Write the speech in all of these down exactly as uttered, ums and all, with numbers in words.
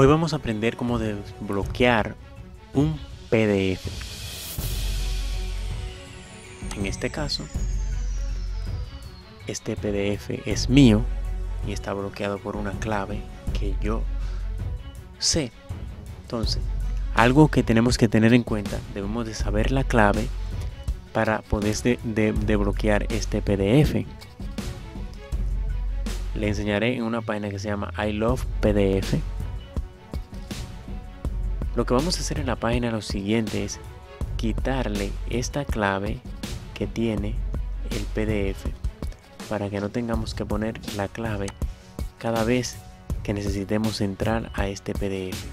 Hoy vamos a aprender cómo desbloquear un P D F. En este caso, este P D F es mío y está bloqueado por una clave que yo sé. Entonces, algo que tenemos que tener en cuenta, debemos de saber la clave para poder de, de, desbloquear este P D F. Le enseñaré en una página que se llama iLovePDF. Lo que vamos a hacer en la página lo siguiente es quitarle esta clave que tiene el P D F para que no tengamos que poner la clave cada vez que necesitemos entrar a este P D F.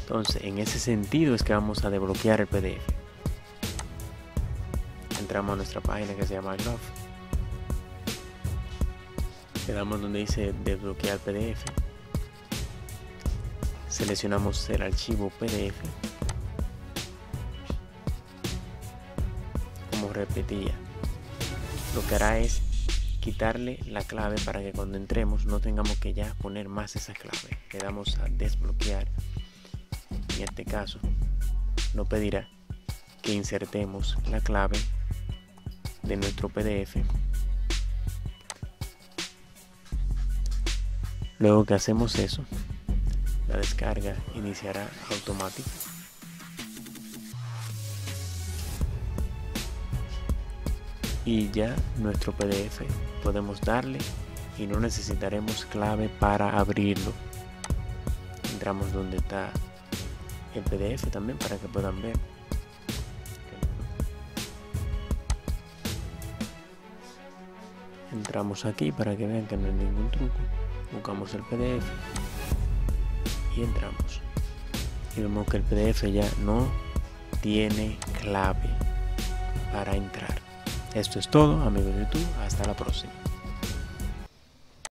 Entonces, en ese sentido es que vamos a desbloquear el P D F. Entramos a nuestra página que se llama iLove. Le damos donde dice desbloquear P D F. Seleccionamos el archivo P D F. Como repetía, lo que hará es quitarle la clave para que cuando entremos no tengamos que ya poner más esa clave. Le damos a desbloquear. En este caso, nos pedirá que insertemos la clave de nuestro P D F. Luego que hacemos eso, la descarga iniciará automática. Y ya nuestro P D F podemos darle y no necesitaremos clave para abrirlo. Entramos donde está el P D F también para que puedan ver. Entramos aquí para que vean que no hay ningún truco. Buscamos el P D F y entramos y vemos que el P D F ya no tiene clave para entrar. Esto es todo, amigos de YouTube, hasta la próxima.